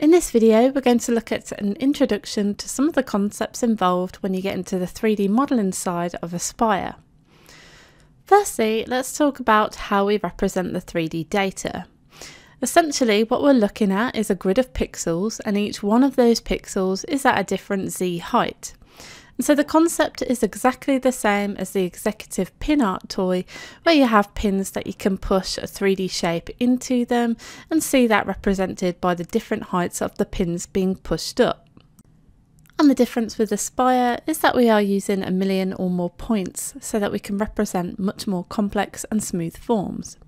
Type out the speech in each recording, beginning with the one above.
In this video, we're going to look at an introduction to some of the concepts involved when you get into the 3D modelling side of Aspire. Firstly, let's talk about how we represent the 3D data. Essentially, what we're looking at is a grid of pixels, and each one of those pixels is at a different Z height. And so the concept is exactly the same as the executive pin art toy, where you have pins that you can push a 3D shape into them and see that represented by the different heights of the pins being pushed up. And the difference with Aspire is that we are using 1 million or more points so that we can represent much more complex and smooth forms.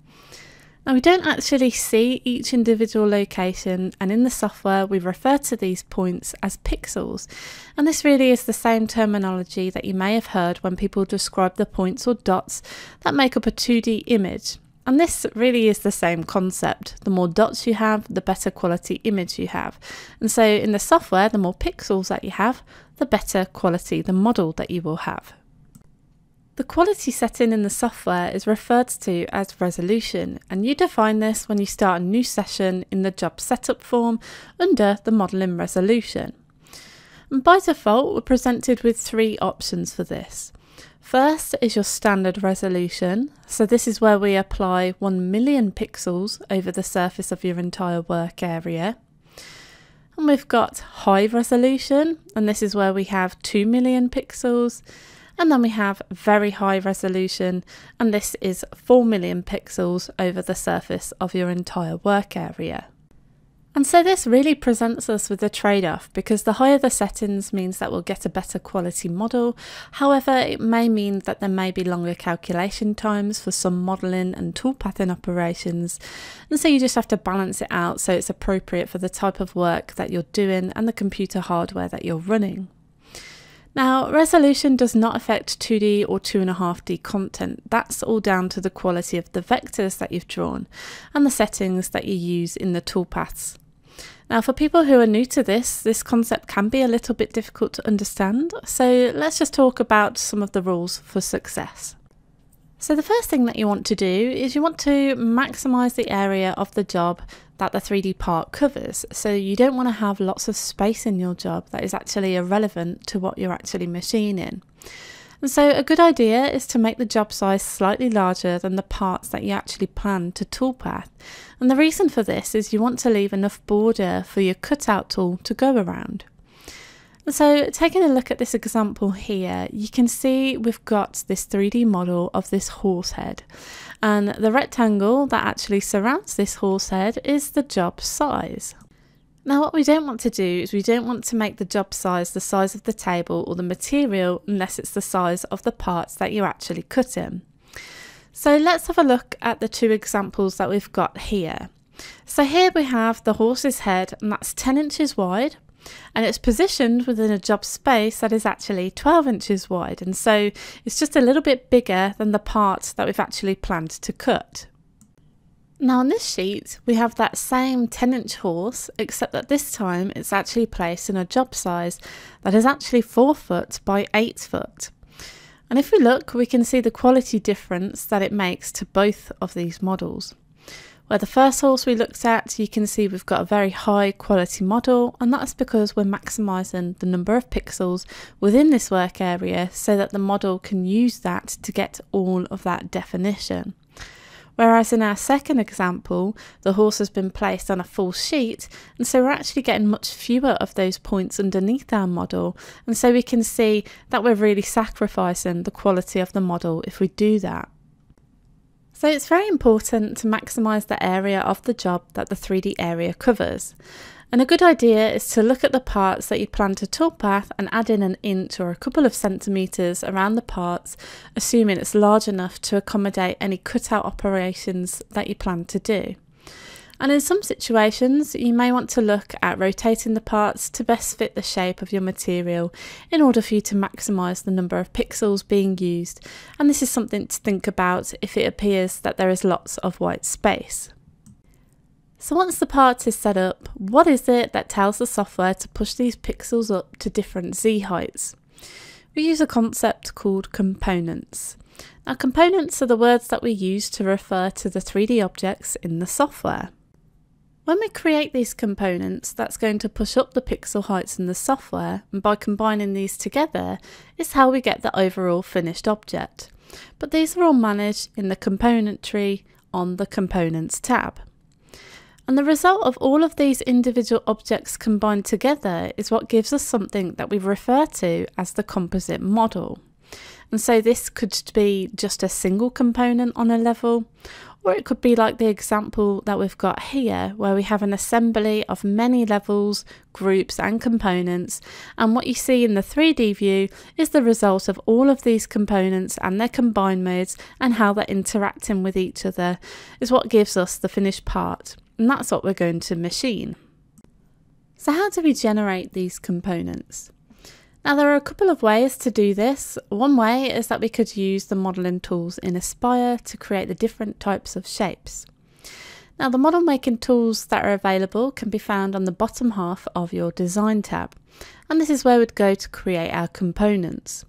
Now, we don't actually see each individual location, and in the software we refer to these points as pixels, and this really is the same terminology that you may have heard when people describe the points or dots that make up a 2D image, and this really is the same concept. The more dots you have, the better quality image you have, and so in the software the more pixels that you have, the better quality the model that you will have. The quality setting in the software is referred to as resolution, and you define this when you start a new session in the job setup form under the modelling resolution. And by default, we're presented with three options for this. First is your standard resolution, so this is where we apply 1 million pixels over the surface of your entire work area. And we've got high resolution, and this is where we have 2 million pixels. And then we have very high resolution, and this is 4 million pixels over the surface of your entire work area. And so this really presents us with a trade-off, because the higher the settings means that we'll get a better quality model. However, it may mean that there may be longer calculation times for some modelling and toolpathing operations, and so you just have to balance it out so it's appropriate for the type of work that you're doing and the computer hardware that you're running. Now, resolution does not affect 2D or 2.5D content. That's all down to the quality of the vectors that you've drawn and the settings that you use in the toolpaths. Now, for people who are new to this, this concept can be a little bit difficult to understand, so let's just talk about some of the rules for success. So the first thing that you want to do is you want to maximise the area of the job that the 3D part covers. So you don't want to have lots of space in your job that is actually irrelevant to what you're actually machining. And so a good idea is to make the job size slightly larger than the parts that you actually plan to toolpath. And the reason for this is you want to leave enough border for your cutout tool to go around. So taking a look at this example here, you can see we've got this 3D model of this horse head, and the rectangle that actually surrounds this horse head is the job size. Now, what we don't want to do is we don't want to make the job size the size of the table or the material unless it's the size of the parts that you're actually cutting. So let's have a look at the two examples that we've got here. So here we have the horse's head, and that's 10 inches wide. And it's positioned within a job space that is actually 12 inches wide, and so it's just a little bit bigger than the part that we've actually planned to cut. Now, on this sheet we have that same 10-inch horse, except that this time it's actually placed in a job size that is actually 4 foot by 8 foot. And if we look, we can see the quality difference that it makes to both of these models. Where the first horse we looked at, you can see we've got a very high quality model, and that's because we're maximising the number of pixels within this work area so that the model can use that to get all of that definition. Whereas in our second example, the horse has been placed on a full sheet, and so we're actually getting much fewer of those points underneath our model, and so we can see that we're really sacrificing the quality of the model if we do that. So it's very important to maximise the area of the job that the 3D area covers. And a good idea is to look at the parts that you plan to toolpath and add in an inch or a couple of centimetres around the parts, assuming it's large enough to accommodate any cutout operations that you plan to do. And in some situations, you may want to look at rotating the parts to best fit the shape of your material in order for you to maximise the number of pixels being used. And this is something to think about if it appears that there is lots of white space. So once the part is set up, what is it that tells the software to push these pixels up to different Z heights? We use a concept called components. Now, components are the words that we use to refer to the 3D objects in the software. When we create these components, that's going to push up the pixel heights in the software, and by combining these together is how we get the overall finished object. But these are all managed in the component tree on the Components tab. And the result of all of these individual objects combined together is what gives us something that we refer to as the composite model. And so this could be just a single component on a level, or it could be like the example that we've got here, where we have an assembly of many levels, groups and components, and what you see in the 3D view is the result of all of these components and their combined modes, and how they're interacting with each other is what gives us the finished part, and that's what we're going to machine. So how do we generate these components? Now there are a couple of ways to do this. One way is that we could use the modelling tools in Aspire to create the different types of shapes. Now the model making tools that are available can be found on the bottom half of your design tab, and this is where we'd go to create our components.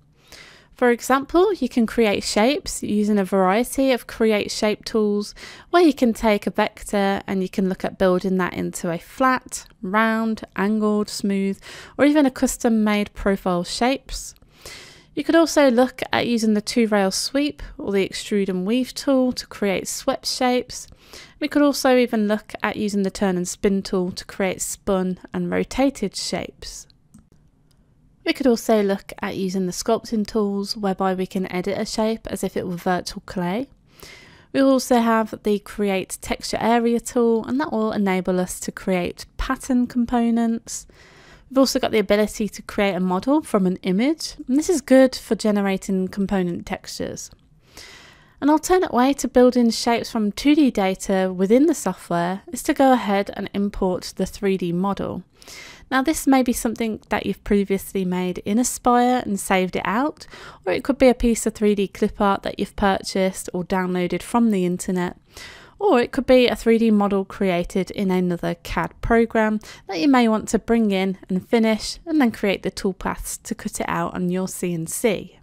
For example, you can create shapes using a variety of create shape tools, where you can take a vector and you can look at building that into a flat, round, angled, smooth, or even a custom made profile shapes. You could also look at using the two-rail sweep or the extrude and weave tool to create swept shapes. We could also even look at using the turn and spin tool to create spun and rotated shapes. We could also look at using the sculpting tools, whereby we can edit a shape as if it were virtual clay. We also have the create texture area tool, and that will enable us to create pattern components. We've also got the ability to create a model from an image, and this is good for generating component textures. An alternate way to building shapes from 2D data within the software is to go ahead and import the 3D model. Now this may be something that you've previously made in Aspire and saved it out, or it could be a piece of 3D clip art that you've purchased or downloaded from the internet, or it could be a 3D model created in another CAD program that you may want to bring in and finish, and then create the toolpaths to cut it out on your CNC.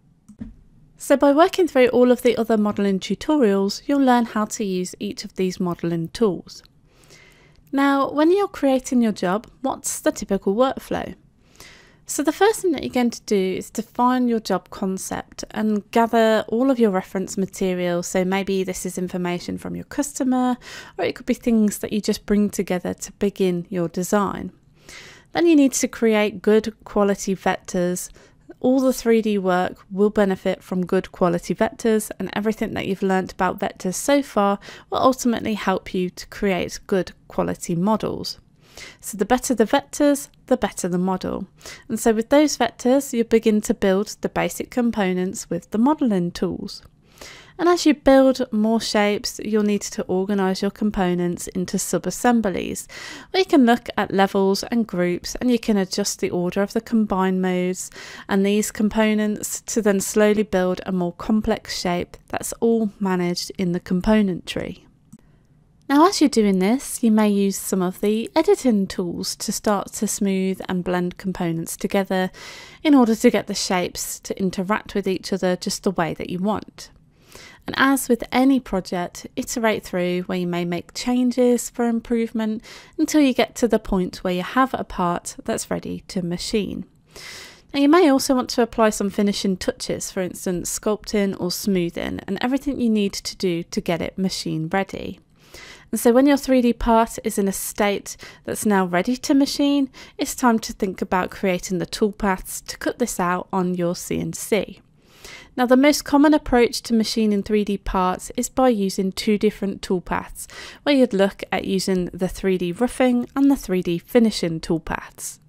So by working through all of the other modelling tutorials, you'll learn how to use each of these modelling tools. Now, when you're creating your job, what's the typical workflow? So the first thing that you're going to do is define your job concept and gather all of your reference material. So maybe this is information from your customer, or it could be things that you just bring together to begin your design. Then you need to create good quality vectors. All the 3D work will benefit from good quality vectors, and everything that you've learnt about vectors so far will ultimately help you to create good quality models. So the better the vectors, the better the model. And so with those vectors, you begin to build the basic components with the modelling tools. And as you build more shapes, you'll need to organise your components into sub-assemblies, where you can look at levels and groups, and you can adjust the order of the combined modes and these components to then slowly build a more complex shape that's all managed in the component tree. Now as you're doing this, you may use some of the editing tools to start to smooth and blend components together in order to get the shapes to interact with each other just the way that you want. And as with any project, iterate through where you may make changes for improvement until you get to the point where you have a part that's ready to machine. Now you may also want to apply some finishing touches, for instance sculpting or smoothing, and everything you need to do to get it machine ready. And so when your 3D part is in a state that's now ready to machine, it's time to think about creating the toolpaths to cut this out on your CNC. Now the most common approach to machining 3D parts is by using two different toolpaths, where you'd look at using the 3D roughing and the 3D finishing toolpaths.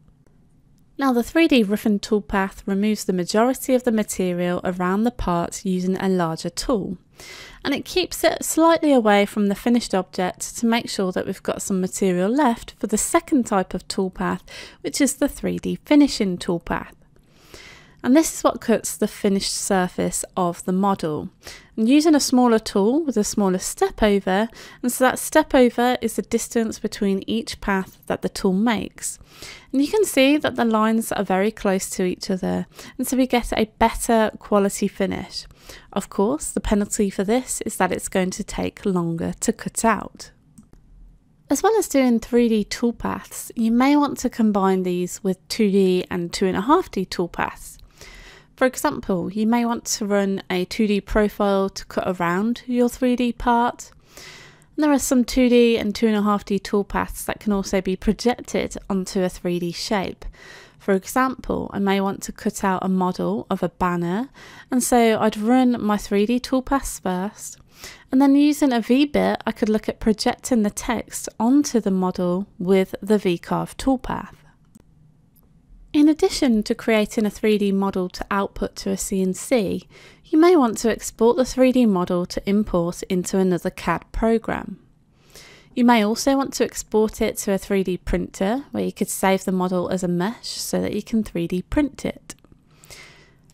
Now the 3D roughing toolpath removes the majority of the material around the part using a larger tool, and it keeps it slightly away from the finished object to make sure that we've got some material left for the second type of toolpath, which is the 3D finishing toolpath. And this is what cuts the finished surface of the model. And using a smaller tool with a smaller step over, and so that step over is the distance between each path that the tool makes. And you can see that the lines are very close to each other, and so we get a better quality finish. Of course, the penalty for this is that it's going to take longer to cut out. As well as doing 3D toolpaths, you may want to combine these with 2D and 2.5D toolpaths. For example, you may want to run a 2D profile to cut around your 3D part. And there are some 2D and 2.5D toolpaths that can also be projected onto a 3D shape. For example, I may want to cut out a model of a banner, and so I'd run my 3D toolpaths first, and then using a V-bit I could look at projecting the text onto the model with the V-carve toolpath. In addition to creating a 3D model to output to a CNC, you may want to export the 3D model to import into another CAD program. You may also want to export it to a 3D printer, where you could save the model as a mesh so that you can 3D print it.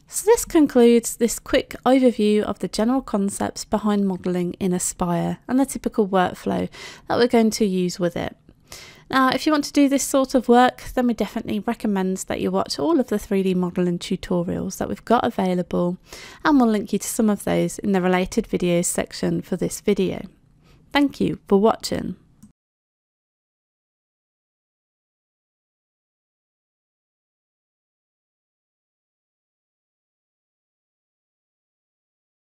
So this concludes this quick overview of the general concepts behind modelling in Aspire and the typical workflow that we're going to use with it. Now, if you want to do this sort of work, then we definitely recommend that you watch all of the 3D modelling tutorials that we've got available, and we'll link you to some of those in the related videos section for this video. Thank you for watching.